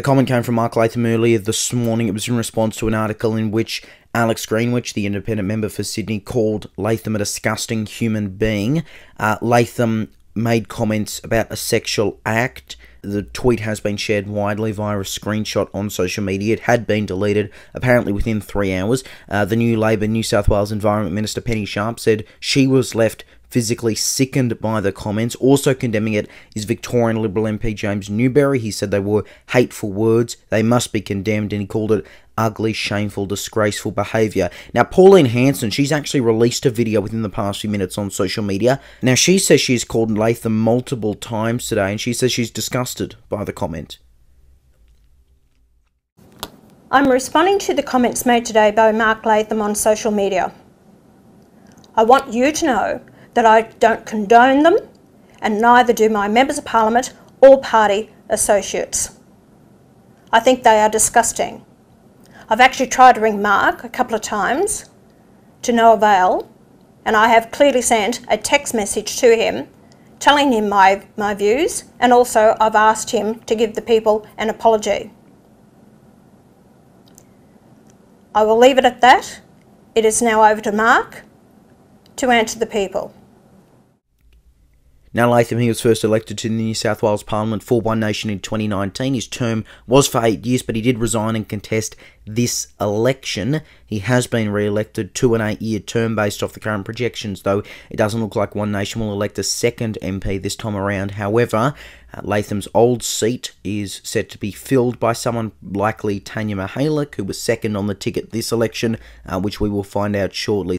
The comment came from Mark Latham earlier this morning. It was in response to an article in which Alex Greenwich, the independent member for Sydney, called Latham a disgusting human being. Latham made comments about a sexual act. The tweet has been shared widely via a screenshot on social media. It had been deleted, apparently within 3 hours. The new Labor New South Wales Environment Minister, Penny Sharp, said she was left physically sickened by the comments. Also condemning it is Victorian Liberal MP James Newbury. He said they were hateful words. They must be condemned, and he called it ugly, shameful, disgraceful behaviour. Now, Pauline Hanson, she's actually released a video within the past few minutes on social media. Now, she says she's called Latham multiple times today, and she says she's disgusted by the comment. I'm responding to the comments made today by Mark Latham on social media. I want you to know that I don't condone them, and neither do my members of parliament or party associates. I think they are disgusting. I've actually tried to ring Mark a couple of times to no avail, and I have clearly sent a text message to him telling him my views, and also I've asked him to give the people an apology. I will leave it at that. It is now over to Mark to answer the people. Now, Latham, he was first elected to the New South Wales Parliament for One Nation in 2019. His term was for 8 years, but he did resign and contest this election. He has been re-elected to an 8-year term based off the current projections, though it doesn't look like One Nation will elect a second MP this time around. However, Latham's old seat is set to be filled by someone likely Tanya Mihalik, who was second on the ticket this election, which we will find out shortly.